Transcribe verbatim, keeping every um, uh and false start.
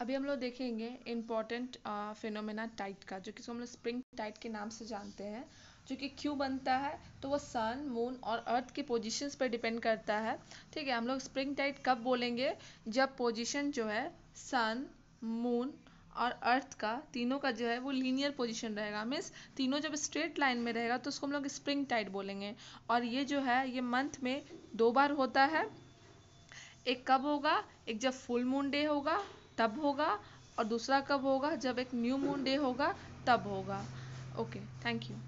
अभी हम लोग देखेंगे इम्पॉर्टेंट फिनोमेना टाइट का, जो कि हम लोग स्प्रिंग टाइट के नाम से जानते हैं, जो कि क्यों बनता है तो वो सन, मून और अर्थ के पोजीशंस पर डिपेंड करता है। ठीक है, हम लोग स्प्रिंग टाइट कब बोलेंगे, जब पोजीशन जो है सन, मून और अर्थ का तीनों का जो है वो लीनियर पोजीशन रहेगा, मीन्स तीनों जब स्ट्रेट लाइन में रहेगा तो उसको हम लोग स्प्रिंग टाइट बोलेंगे। और ये जो है ये मंथ में दो बार होता है, एक कब होगा, एक जब फुल मून डे होगा तब होगा, और दूसरा कब होगा, जब एक न्यू मून डे होगा तब होगा। Okay, thank you.